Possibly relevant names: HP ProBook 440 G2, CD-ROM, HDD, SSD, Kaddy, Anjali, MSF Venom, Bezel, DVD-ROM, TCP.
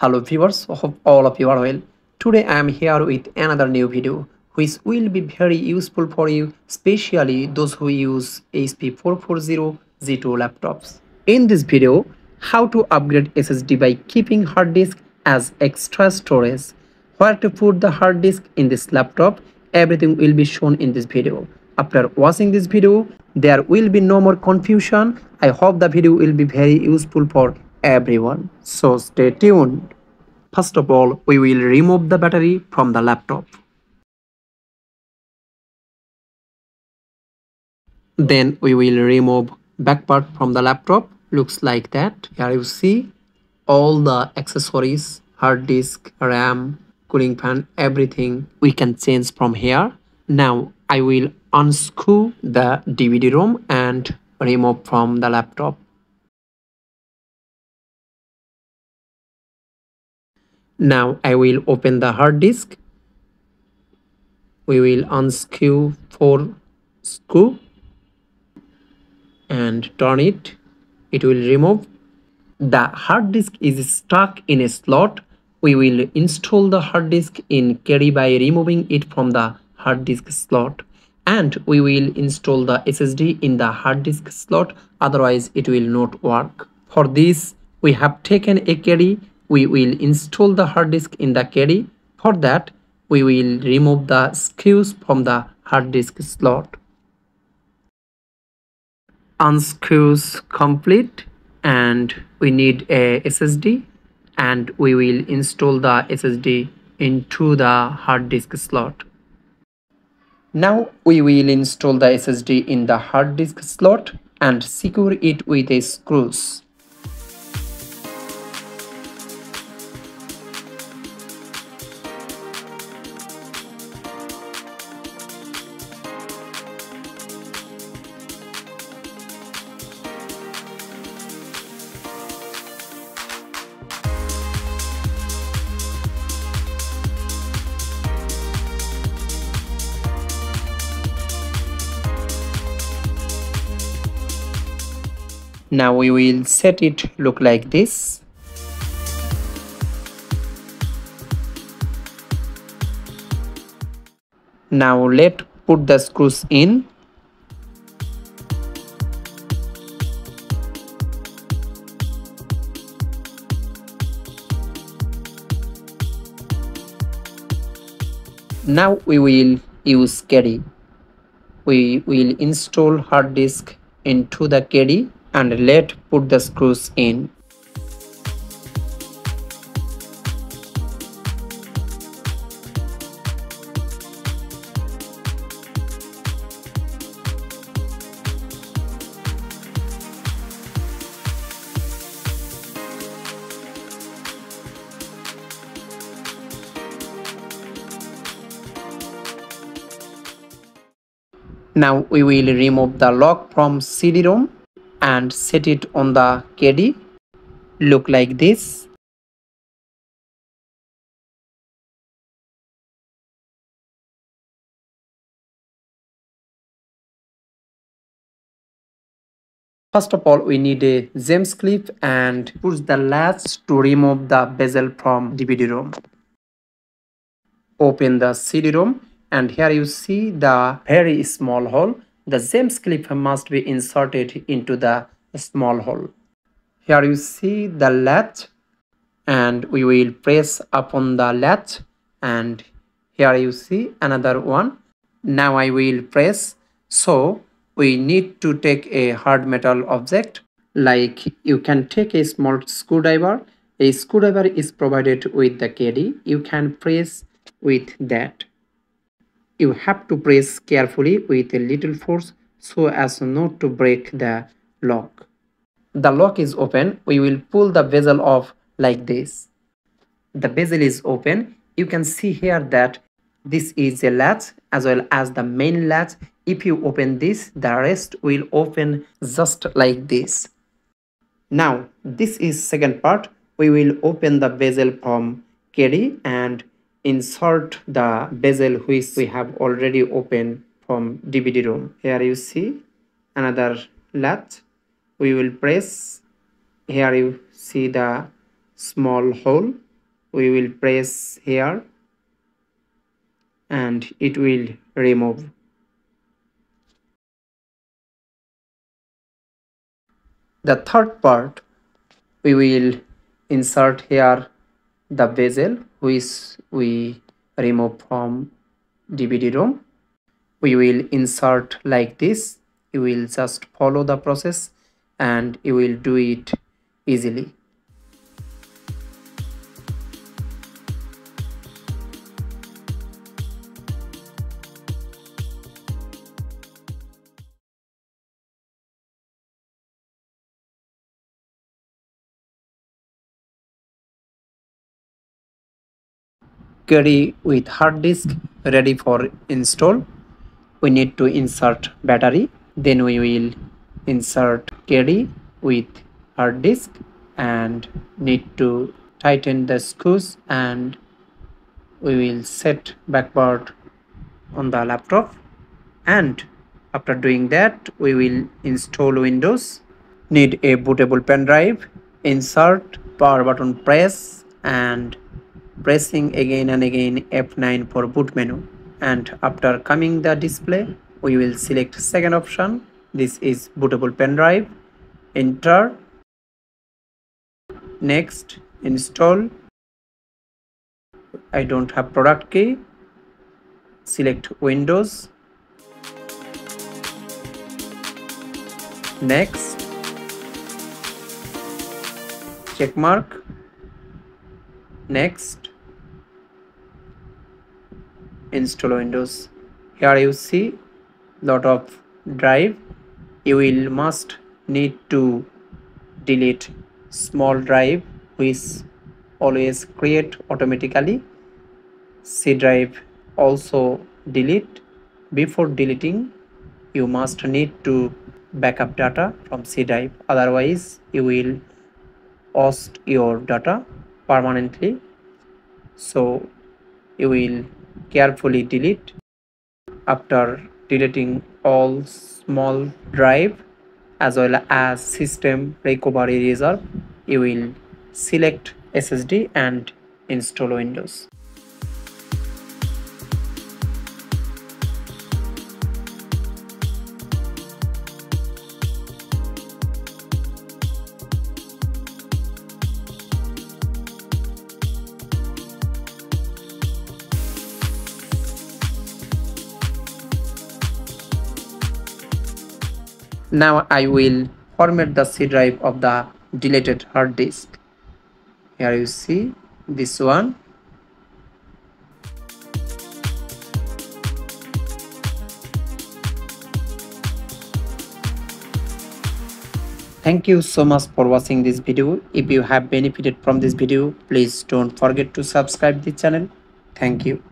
Hello viewers, hope all of you are well. Today I am here with another new video which will be very useful for you, especially those who use HP 440 G2 laptops. In this video, how to upgrade SSD by keeping hard disk as extra storage, where to put the hard disk in this laptop, everything will be shown in this video. After watching this video, there will be no more confusion. I hope the video will be very useful for everyone, so stay tuned. First of all, we will remove the battery from the laptop. Then we will remove back part from the laptop. Looks like that. Here you see all the accessories, hard disk, RAM, cooling fan, everything we can change from here. Now I will unscrew the DVD-ROM and remove from the laptop. Now I will open the hard disk. We will unscrew 4 screw and turn it. It will remove. The hard disk is stuck in a slot. We will install the hard disk in Kaddy by removing it from the hard disk slot, and we will install the SSD in the hard disk slot, otherwise it will not work. For this, we have taken a Kaddy. We will install the hard disk in the Kaddy. For that, we will remove the screws from the hard disk slot. Unscrews complete, and we need a SSD, and we will install the SSD into the hard disk slot. Now we will install the SSD in the hard disk slot and secure it with a screws. Now we will set it look like this. Now let's put the screws in. Now we will use Kaddy. We will install hard disk into the Kaddy and let's put the screws in. Now we will remove the lock from CD-ROM and set it on the Kaddy. Look like this. First of all, we need a James clip and push the latch to remove the bezel from DVD-ROM. Open the CD-ROM, and here you see the very small hole. The James clip must be inserted into the small hole. Here you see the latch, and we will press upon the latch, and here you see another one. Now I will press. So we need to take a hard metal object, like you can take a small screwdriver. A screwdriver is provided with the Kaddy. You can press with that. You have to press carefully with a little force so as not to break the lock. The lock is open. We will pull the bezel off like this. The bezel is open. You can see here that this is a latch as well as the main latch. If you open this, the rest will open just like this. Now, this is second part. We will open the bezel from Kaddy and insert the bezel which we have already opened from DVD-ROM. Here you see another latch. We will press. Here you see the small hole. we will press here and it will remove. The third part, we will insert here the bezel which we remove from DVD-ROM. We will insert like this. You will just follow the process and you will do it easily. Kaddy with hard disk ready for install. We need to insert battery, then we will insert Kaddy with hard disk and need to tighten the screws, and we will set backward on the laptop, and after doing that we will install Windows. Need a bootable pen drive, insert, power button press, and pressing again and again F9 for boot menu, and after coming the display we will select second option. This is bootable pen drive. Enter. Next, install. I don't have product key. Select Windows. Next. Check mark. Next. Install Windows. Here you see lot of drive. You will must need to delete small drive which always create automatically. C drive also delete. Before deleting you must need to backup data from C drive, otherwise you will host your data permanently. So you will carefully delete. After deleting all small drive as well as system recovery reserve, you will select SSD and install Windows. Now I will format the C drive of the deleted hard disk. Here you see this one. Thank you so much for watching this video. If you have benefited from this video, please don't forget to subscribe to the channel. Thank you.